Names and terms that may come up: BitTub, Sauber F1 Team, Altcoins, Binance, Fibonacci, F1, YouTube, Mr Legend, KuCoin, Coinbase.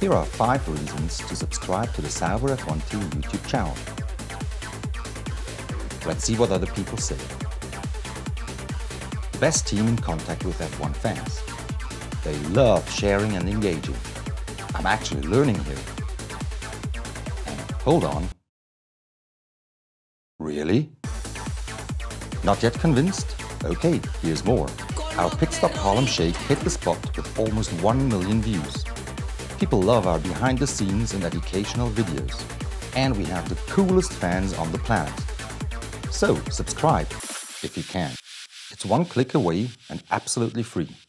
Here are 5 reasons to subscribe to the Sauber F1 Team YouTube channel. Let's see what other people say. The best team in contact with F1 fans. They love sharing and engaging. I'm actually learning here. And hold on. Really? Not yet convinced? Okay, here's more. Our pit stop column shake hit the spot with almost 1 million views. People love our behind the scenes and educational videos. And we have the coolest fans on the planet. So subscribe if you can. It's one click away and absolutely free.